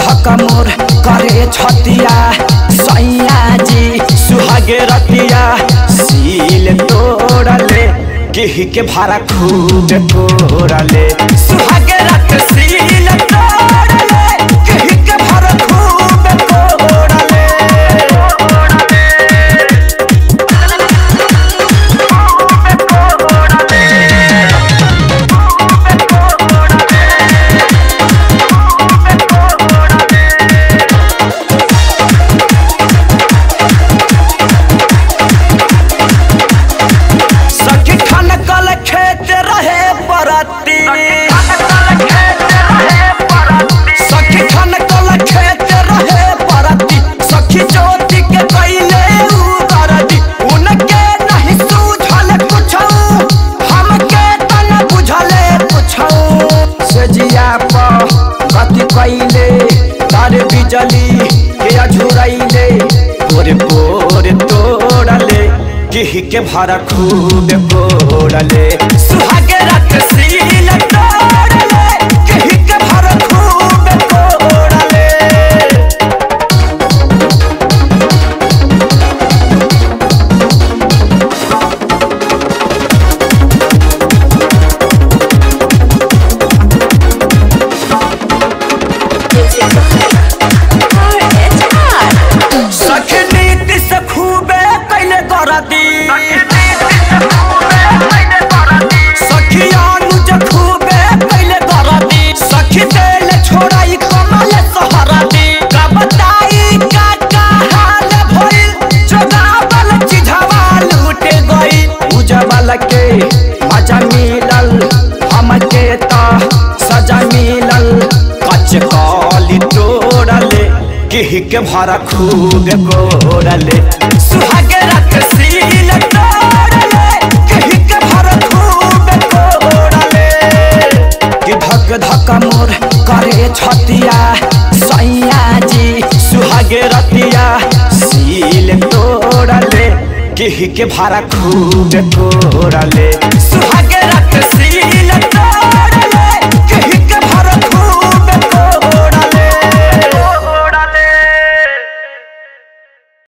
धक मोर करे छतिया, सैया जी सुहागे रतिया, सील तोड़ले केही के भारा खूब तोड़ले, सुहागे रत सील तोड़ले केही के भारा खूब तोड़ले। तार बिजली के अझुरैले तोरे बोर तोड़ले, केही के भारा खूब तोड़ले, सुहागे रात सील तोड़ले, केही के भारा खूब तोड़ले। मजा मिलल हमके ता सजा मिलल, कच्चे काली तोड़ले, केही के भारा खूब तोड़ले, सुहागे रात सील तोड़ले, केही के भारा खूब तोड़ले। कि धक धक मोर करे छतिया, सैया जी सुहागे रतिया, सील तोड़ले, केही के भारा खूब तोड़ले, सुहागे।